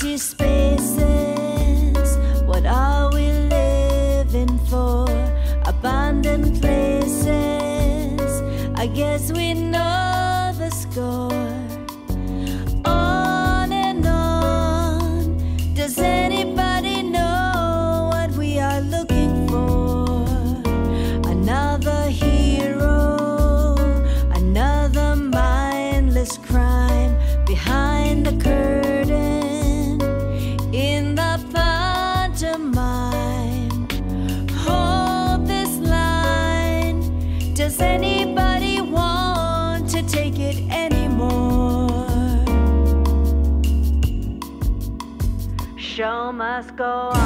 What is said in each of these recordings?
empty spaces. What are we living for? Abandoned places. I guess we know the score. On and on. Does anybody know what we are looking for? Another hero, another mindless crime behind the curtain in the pantomime. Hold this line. Does anybody want to take it anymore? Show must go on.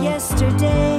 Yesterday